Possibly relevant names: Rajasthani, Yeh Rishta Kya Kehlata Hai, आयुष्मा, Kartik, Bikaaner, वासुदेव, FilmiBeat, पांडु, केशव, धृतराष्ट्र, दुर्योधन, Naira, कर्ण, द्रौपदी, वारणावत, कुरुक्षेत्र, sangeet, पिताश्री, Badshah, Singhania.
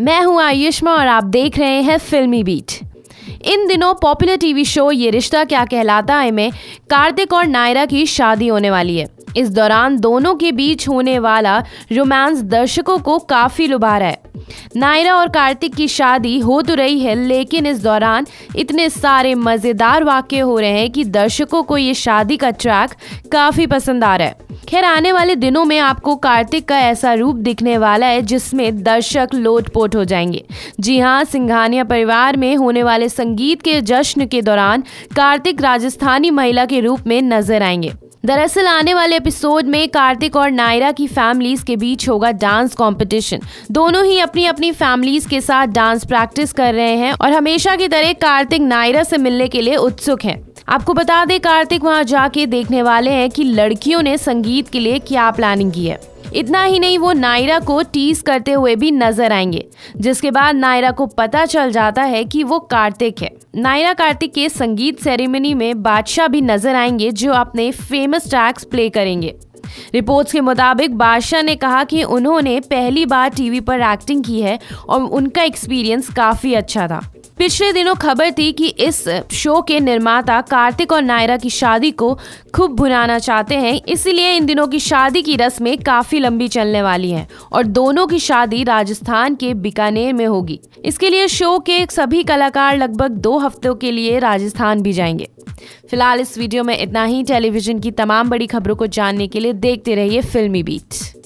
मैं हूं आयुष्मा और आप देख रहे हैं फिल्मी बीट। इन दिनों पॉपुलर टीवी शो ये रिश्ता क्या कहलाता है में कार्तिक और नायरा की शादी होने वाली है। इस दौरान दोनों के बीच होने वाला रोमांस दर्शकों को काफ़ी लुभा रहा है। नायरा और कार्तिक की शादी हो तो रही है, लेकिन इस दौरान इतने सारे मज़ेदार वाक़ये हो रहे हैं कि दर्शकों को ये शादी का ट्रैक काफ़ी पसंद आ रहा है। खैर, आने वाले दिनों में आपको कार्तिक का ऐसा रूप दिखने वाला है जिसमें दर्शक लोटपोट हो जाएंगे। जी हाँ, सिंघानिया परिवार में होने वाले संगीत के जश्न के दौरान कार्तिक राजस्थानी महिला के रूप में नजर आएंगे। दरअसल आने वाले एपिसोड में कार्तिक और नायरा की फैमिलीज के बीच होगा डांस कंपटीशन। दोनों ही अपनी अपनी फैमिलीज के साथ डांस प्रैक्टिस कर रहे हैं और हमेशा की तरह कार्तिक नायरा से मिलने के लिए उत्सुक हैं। आपको बता दें, कार्तिक वहां जाके देखने वाले हैं कि लड़कियों ने संगीत के लिए क्या प्लानिंग की है। इतना ही नहीं, वो नायरा को टीज करते हुए भी नजर आएंगे, जिसके बाद नायरा को पता चल जाता है कि वो कार्तिक है। नायरा कार्तिक के संगीत सेरेमनी में बादशाह भी नजर आएंगे, जो अपने फेमस ट्रैक्स प्ले करेंगे। रिपोर्ट्स के मुताबिक बादशाह ने कहा कि उन्होंने पहली बार टीवी पर एक्टिंग की है और उनका एक्सपीरियंस काफ़ी अच्छा था। पिछले दिनों खबर थी कि इस शो के निर्माता कार्तिक और नायरा की शादी को खूब भुनाना चाहते हैं, इसलिए इन दिनों की शादी की रस्में काफ़ी लंबी चलने वाली हैं और दोनों की शादी राजस्थान के बीकानेर में होगी। इसके लिए शो के सभी कलाकार लगभग 2 हफ्तों के लिए राजस्थान भी जाएंगे। फिलहाल इस वीडियो में इतना ही। टेलीविजन की तमाम बड़ी खबरों को जानने के लिए देखते रहिए फिल्मी बीट।